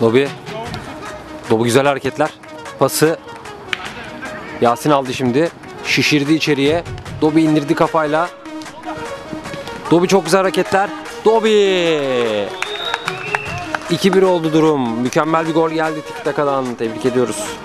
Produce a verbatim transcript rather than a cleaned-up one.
Dobi. Dobi güzel hareketler. Pası. Yasin aldı şimdi. Şişirdi içeriye. Dobi indirdi kafayla. Dobi çok güzel hareketler. Dobi. iki bir oldu durum. Mükemmel bir gol geldi Tiki Taka'dan. Tebrik ediyoruz.